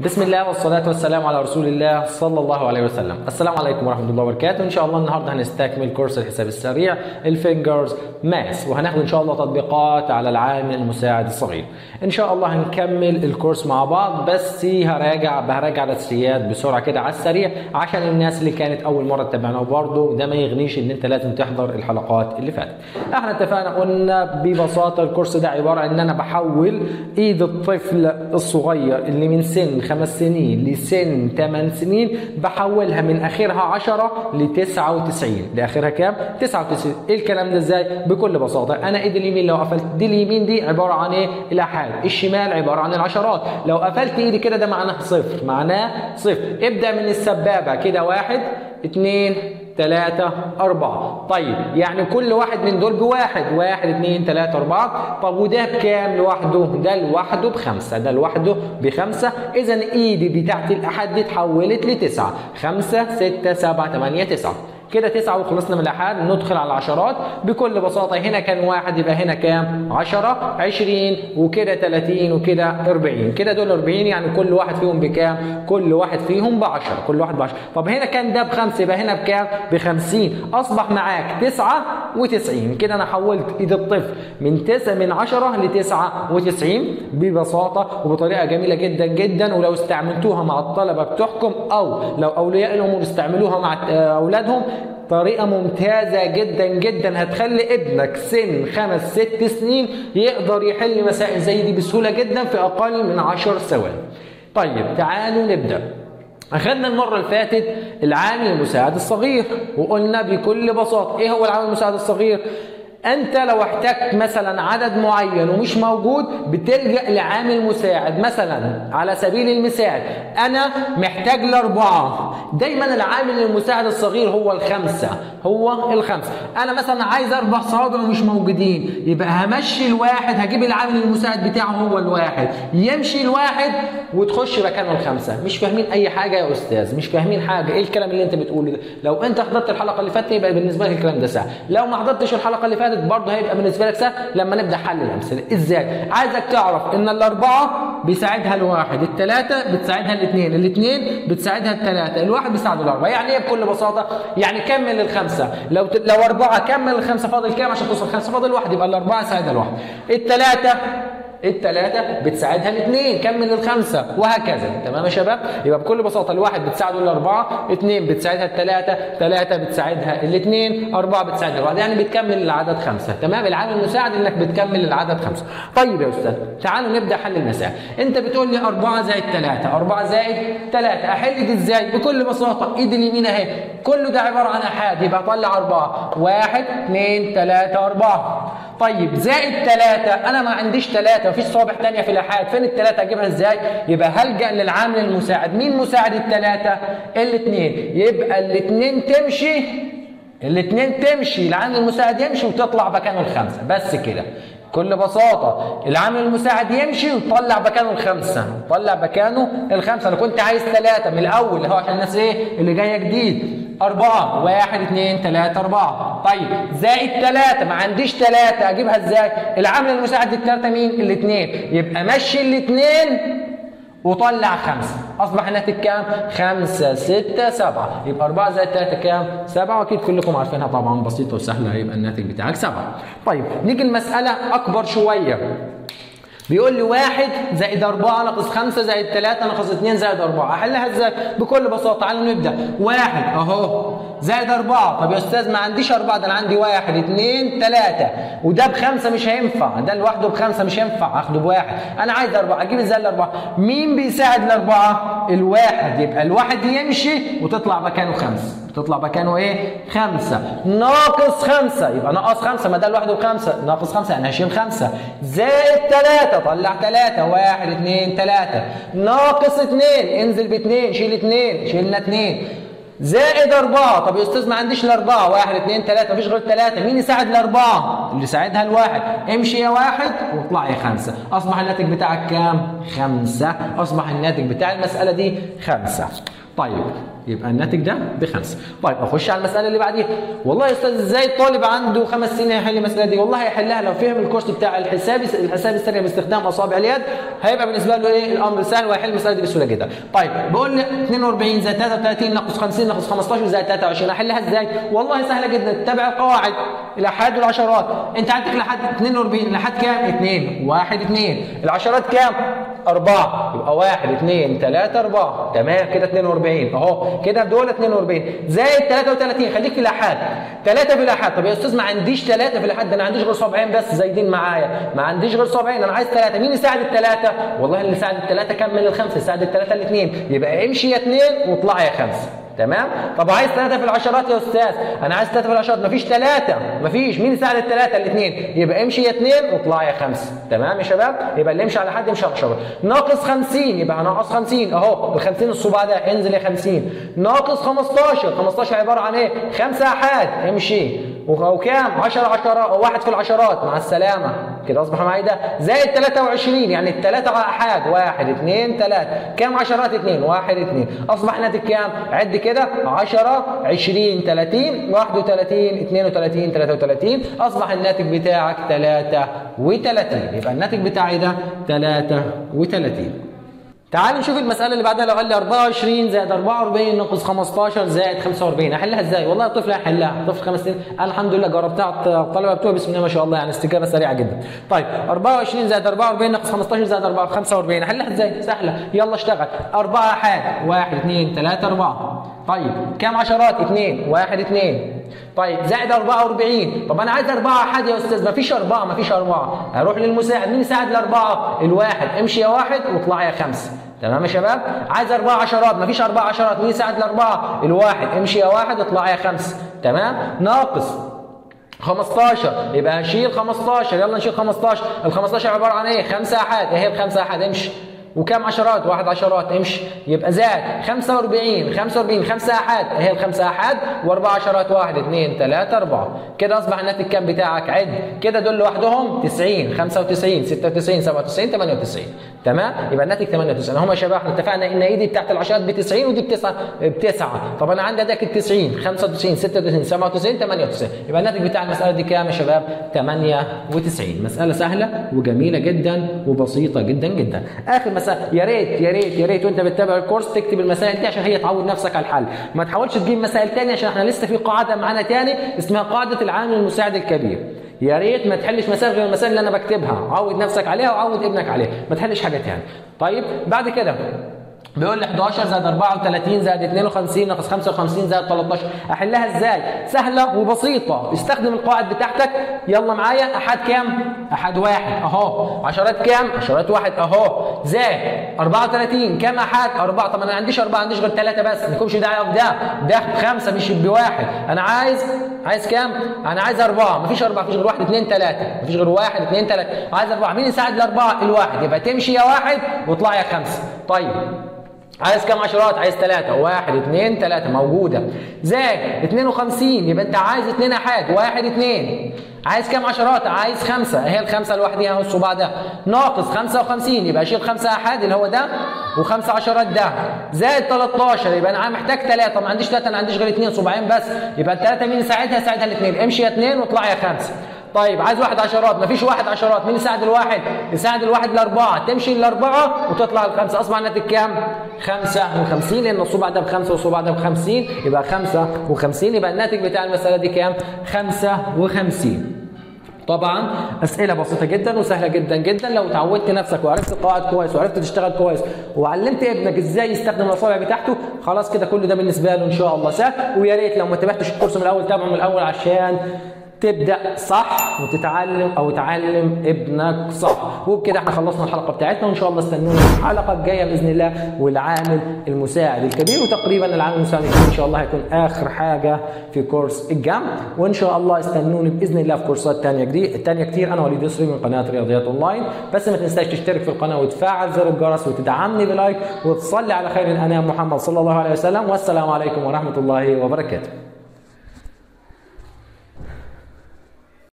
بسم الله والصلاة والسلام على رسول الله صلى الله عليه وسلم. السلام عليكم ورحمة الله وبركاته. إن شاء الله النهاردة هنستكمل كورس الحساب السريع الفينجرز ماس، وهناخد إن شاء الله تطبيقات على العامل المساعد الصغير. إن شاء الله هنكمل الكورس مع بعض، بس هراجع الأساسيات بسرعة كده على السريع عشان الناس اللي كانت أول مرة تتابعنا، وبرضه ده ما يغنيش إن أنت لازم تحضر الحلقات اللي فاتت. إحنا اتفقنا قلنا ببساطة الكورس ده عبارة عن إن أنا بحول إيد الطفل الصغير اللي من سن 5 سنين لسن 8 سنين، بحولها من اخرها 10 ل 99، لاخرها كام؟ 99. ايه الكلام ده ازاي؟ بكل بساطه انا ايد اليمين لو قفلت دي اليمين دي عباره عن ايه؟ الآحاد، الشمال عباره عن العشرات، لو قفلت ايدي كده ده معناه صفر، معناه صفر. ابدا من السبابه كده 1 2 3 4. طيب يعني كل واحد من دول بواحد، 1 2 3 4. طب وده بكام لوحده؟ ده لوحده ب5، ده لوحده ب5. اذا ايدي بتاعت الاحاد دي اتحولت ل9، 5 6 7 8 9 كده 9، وخلصنا من الآحاد. ندخل على العشرات بكل بساطة، هنا كان 1 يبقى هنا كام؟ 10، 20، وكده 30، وكده 40، كده دول 40، يعني كل واحد فيهم بكام؟ كل واحد فيهم ب10، كل واحد ب10. طب هنا كان ده ب5 يبقى هنا بكام؟ ب50. أصبح معاك 99. كده أنا حولت إيد الطفل من 10 ل 99 ببساطة وبطريقة جميلة جدا جدا. ولو استعملتوها مع الطلبة بتحكم، أو لو أولياء الأمور استعملوها مع أولادهم، طريقة ممتازة جدا جدا هتخلي ابنك سن 5 6 سنين يقدر يحل مسائل زي دي بسهولة جدا في أقل من 10 ثواني. طيب تعالوا نبدأ. أخذنا المرة اللي فاتت العامل المساعد الصغير، وقلنا بكل بساطة إيه هو العامل المساعد الصغير؟ أنت لو احتجت مثلا عدد معين ومش موجود بتلجأ لعامل مساعد. مثلا على سبيل المثال أنا محتاج ل4، دايما العامل المساعد الصغير هو ال5، هو ال5. أنا مثلا عايز 4 صوابع ومش موجودين، يبقى همشي ال1، هجيب العامل المساعد بتاعه هو ال1، يمشي ال1 وتخش مكانه ال5. مش فاهمين أي حاجة يا أستاذ؟ مش فاهمين حاجة، إيه الكلام اللي أنت بتقوله ده؟ لو أنت حضرت الحلقة اللي فاتت يبقى بالنسبة لك الكلام ده سهل، لو ما حضرتش الحلقة اللي فاتت برضه هيبقى بالنسبه لك سهل لما نبدا حل الامثله. ازاي؟ عايزك تعرف ان ال4 بيساعدها ال1، ال3 بتساعدها ال2، ال2 بتساعدها ال3، ال1 بيساعد ال4. يعني ايه بكل بساطه؟ يعني كمل ال5، لو 4 كمل ال5، فاضل كام عشان توصل 5؟ فاضل 1، يبقى ال4 ساعدها ال1، التلاتة بتساعدها ال2، كمل ال5، وهكذا. تمام يا شباب؟ يبقى بكل بساطة ال1 بتساعده ال4، 2 بتساعدها ال3، 3 بتساعدها ال2، 4 بتساعدها ال1، يعني بتكمل العدد 5. تمام؟ العامل المساعد انك بتكمل العدد 5. طيب يا استاذ تعالوا نبدا حل المسائل. انت بتقول لي 4 زائد 3، 4 زائد 3 احل دي ازاي؟ بكل بساطة ايد اليمين اهي كله ده عبارة عن احاد، يبقى طلع 4، 1 2 3 4. طيب زائد 3، انا ما عنديش 3، مفيش صوابع ثانيه في الآحاد، فين ال3 اجيبها ازاي؟ يبقى هلجأ للعامل المساعد. مين مساعد ال3؟ ال2. يبقى ال2 تمشي، العامل المساعد يمشي وتطلع مكانه ال5. بس كده بكل بساطة العامل المساعد يمشي ويطلع مكانه ال5، يطلع مكانه ال5. أنا كنت عايز 3 من الأول، اللي هو عشان الناس إيه اللي جاية جديد. 4، 1 2 3 4. طيب زائد 3، ما عنديش 3، أجيبها إزاي؟ العامل المساعد لل3 مين؟ ال2. يبقى مشي ال2 وطلع 5، أصبح ناتج كام؟ 5 6 7. يبقى 4 زائد 3 كام؟ 7، وأكيد كلكم عارفينها طبعًا، بسيطة وسهلة، هيبقى الناتج بتاعك 7. طيب نيجي لمسألة أكبر شوية. بيقول لي 1 زائد 4 ناقص 5 زائد 3 ناقص 2 زائد 4، أحلها إزاي؟ بكل بساطة تعالوا نبدأ. 1 أهو زائد 4، طب يا أستاذ ما عنديش 4، ده أنا عندي 1 2 3، وده ب5 مش هينفع، ده لوحده ب5 مش هينفع، آخده ب1. أنا عايز 4، أجيب إزاي ال4؟ مين بيساعد ال4؟ ال1. يبقى ال1 يمشي وتطلع مكانه 5، تطلع مكانه ايه؟ 5 ناقص 5، يبقى ناقص 5، ما ده لوحده ب5، ناقص 5 يعني هشيل 5. زائد 3 طلع 3، 1 2 3، ناقص 2 انزل ب2 شيل 2، شيلنا 2. زائد 4، طب يا استاذ ما عنديش ال4، 1 2 3 مفيش غير 3، مين يساعد ال4؟ اللي ساعدها ال1، امشي يا 1 واطلع يا 5، اصبح الناتج بتاعك كام؟ 5، اصبح الناتج بتاع المسألة دي 5. طيب يبقى الناتج ده ب5. طيب اخش على المساله اللي بعديها. والله يا استاذ ازاي الطالب عنده 5 سنين هيحل المساله دي؟ والله هيحلها لو فهم الكورس بتاع الحساب السريع باستخدام اصابع اليد، هيبقى بالنسبه له ايه الامر سهل وهيحل المساله دي بسهوله جدا. طيب بقول لي 42 زائد 33 ناقص 50 ناقص 15 زائد 23 هحلها ازاي؟ والله سهله جدا، تتبع القواعد الآحاد والعشرات. انت عندك لحد 42 لحد كام؟ 2 1 2. العشرات كام؟ 4. يبقى 1 2 3 4 تمام كده 42 اهو كده دول 42 زائد 33 خليك في الآحاد 3 في الآحاد. طب يا استاذ ما عنديش 3 في الآحاد، انا عنديش غير صابعين بس زايدين معايا، ما عنديش غير صابعين، انا عايز 3. مين يساعد ال3؟ والله اللي يساعد ال3 كمل ال5 يساعد ال3 ال2 يبقى امشي يا 2 واطلع يا 5 تمام. طب عايز 3 في العشرات يا استاذ، انا عايز 3 في العشرات، مفيش 3 مفيش، مين يساعد ال3؟ الاثنين يبقى امشي يا 2 واطلع يا 5 تمام يا شباب. يبقى اللي يمشي على حد يمشي على العشرات. ناقص 50 يبقى هنقص 50 اهو ال 50 الصباع ده انزل يا 50. ناقص 15 عباره عن ايه؟ 5 احاد امشي وكام؟ 10 1 في العشرات مع السلامه كده اصبح معايا ده زائد 23 يعني الثلاثه احاد 1 2 3 كام عشرات 2 1 2 اصبح ناتج كام؟ عد كده 10 20 30 31 32 33 اصبح الناتج بتاعك 33. يبقى الناتج بتاعي ده 33. تعالوا نشوف المسألة اللي بعدها. لو قال لي 24 زائد 44 ناقص 15 زائد 45 احلها ازاي؟ والله الطفل هيحلها، طفل 5 سنين، انا الحمد لله جربتها الطلبة بتوعي بسم الله ما شاء الله يعني استجابة سريعة جدا. طيب 24 زائد 44 ناقص 15 زائد 45 احلها ازاي؟ سهلة، يلا اشتغل. 4 احاد 1 2 3 4 طيب كام عشرات؟ 2 1 2 طيب زائد 44. طب انا عايز 4 احاد يا استاذ، مفيش 4 مفيش 4 هروح للمساعد، مين يساعد ال4؟ ال1 امشي يا 1 واطلع يا 5 تمام يا شباب. عايز 4 عشرات مفيش 4 عشرات، مين يساعد ال4؟ ال1 امشي يا 1 اطلع يا 5 تمام. ناقص 15 يبقى هشيل 15، يلا نشيل 15. ال 15 عباره عن ايه؟ 5 احاد اهي ال 5 احاد امشي وكام عشرات؟ 1 عشرات امشي يبقى زائد 45 5 احاد اهي ال5 احاد و4 عشرات 1 2 3 4 كده اصبح الناتج كام بتاعك؟ عد كده دول لوحدهم 90 95 96 97 98 تمام. يبقى الناتج 98 اهو يا شباب. احنا اتفقنا ان ايدي بتاعت العشرات ب 90 ودي ب 9. طب انا عندي اداك ال 90 95 96 97 98 يبقى الناتج بتاع المساله دي كام يا شباب؟ 98. مساله سهله وجميله جدا وبسيطه جدا جدا. اخر يا ريت يا ريت يا ريت وانت بتتابع الكورس تكتب المسائل دي عشان هي تعود نفسك على الحل، ما تحاولش تجيب مسائل تاني عشان احنا لسه في قاعده معانا تاني اسمها قاعده العامل المساعد الكبير. يا ريت ما تحلش مسائل غير المسائل اللي انا بكتبها، عود نفسك عليها وعود ابنك عليها، ما تحلش حاجه تاني. طيب بعد كده بيقول لي 11 زائد 34 زائد 52 ناقص 55 زائد 13 احلها ازاي؟ سهله وبسيطه، استخدم القواعد بتاعتك يلا معايا. احاد كام؟ احاد 1 اهو. عشرات كام؟ عشرات 1 اهو. زائد 34 كام احاد؟ 4. طب انا ما عنديش 4 عنديش غير 3 بس، ما لكمش داعي اقف ده 5 مش بواحد، انا عايز كام؟ انا عايز 4 مفيش 4 مفيش غير 1 2 3 مفيش غير 1 2 3 عايز 4 مين يساعد ال4؟ ال1 يبقى تمشي يا 1 واطلع يا 5. طيب عايز كام عشرات؟ عايز 3 1 2 3 موجوده زائد 52 يبقى انت عايز 2 احاد 1 2 عايز كام عشرات؟ عايز 5 اهي ال5 لوحديها اهو الصباع ده. ناقص 55 يبقى اشيل 5 احاد اللي هو ده و5 عشرات ده زائد 13 يبقى انا محتاج 3 ما عنديش 3 انا عنديش غير 2 صباعين بس يبقى ال3 مين يساعدها؟ يساعدها ال2 امشي يا 2 واطلع يا 5. طيب عايز 1 عشرات مفيش 1 عشرات مين يساعد ال1؟ يساعد ال1 ال4 تمشي ال4 وتطلع ال5 اصبح الناتج كام؟ 55 لان الصبع ده ب5 والصبع ده ب50 يبقى 55. يبقى الناتج بتاع المساله دي كام؟ 55. طبعا اسئله بسيطه جدا وسهله جدا جدا. لو تعودت نفسك وعرفت القواعد كويس وعرفت تشتغل كويس وعلمت ابنك ازاي يستخدم الاصابع بتاعته خلاص كده كل ده بالنسبه له ان شاء الله سهل. ويا ريت لو ما تابعتش الكورس من الاول تابعه من الاول عشان تبدأ صح وتتعلم أو تعلم ابنك صح. وبكده احنا خلصنا الحلقة بتاعتنا وإن شاء الله استنونا الحلقة الجاية بإذن الله والعامل المساعد الكبير. وتقريبا العامل المساعد الكبير إن شاء الله هيكون آخر حاجة في كورس الجمع. وإن شاء الله استنوني بإذن الله في كورسات تانية كتير. أنا وليد يسري من قناة رياضيات أونلاين، بس ما تنساش تشترك في القناة وتفعل زر الجرس وتدعمني بلايك وتصلي على خير الأنام محمد صلى الله عليه وسلم. والسلام عليكم ورحمة الله وبركاته.